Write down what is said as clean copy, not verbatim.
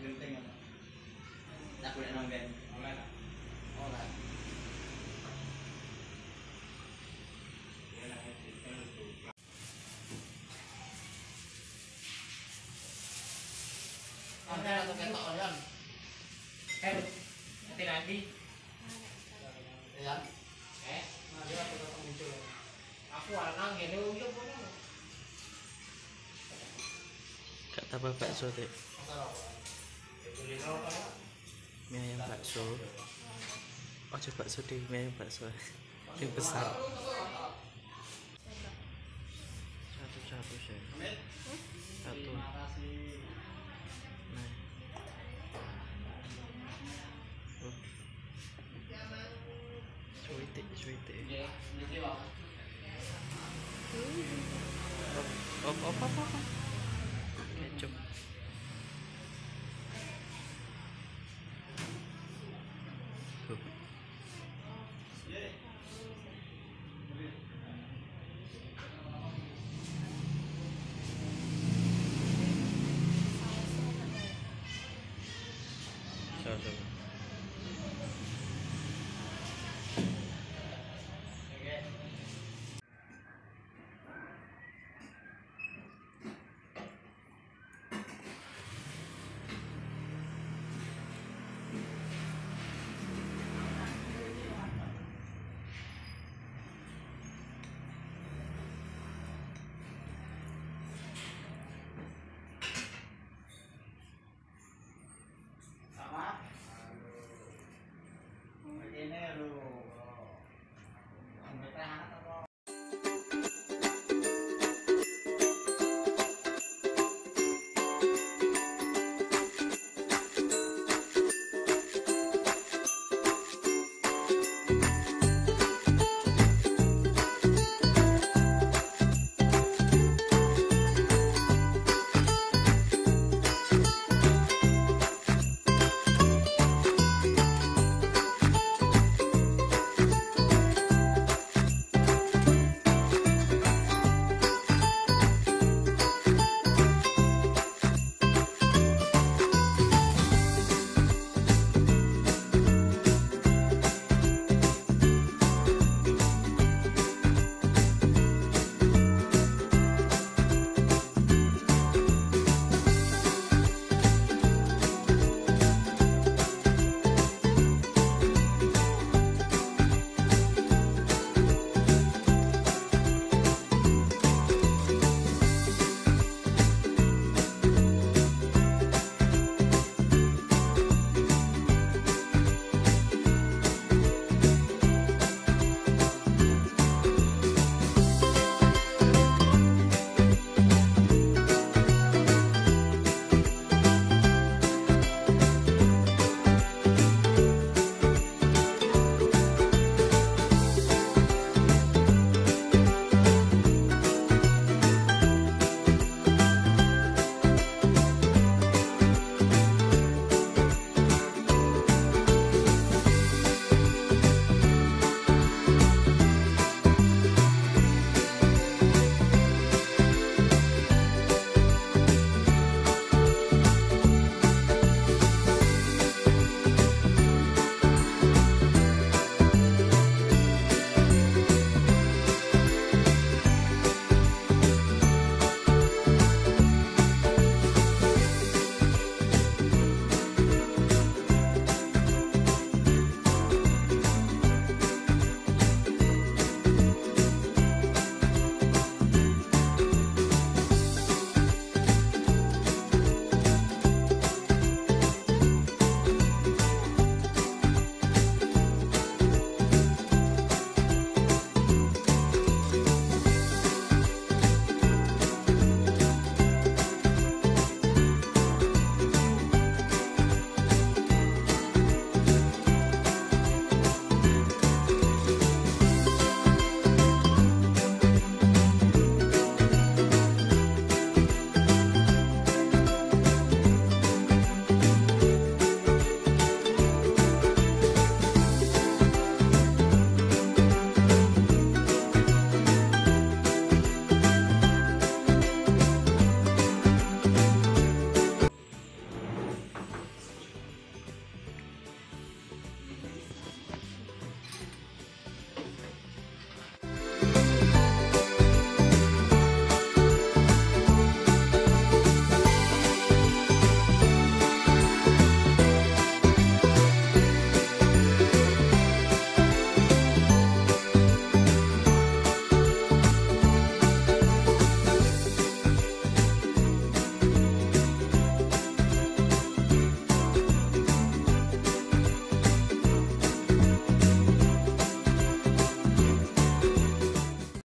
genting ano. Nakulit ng ganyan. Alright. Alright. Ano na ito ketok yan? Kaya, hati-hati. Ayan. Eh, nandiyo ako na muncul. Aku anang, gini uyup po na. Kata bakso dek. Mie ayam bakso. Oh coba bakso deh, mie ayam bakso yang besar. Satu chef. Satu. Nah. Cuitik, cuitik. Apa. Ketchup. Saus apa?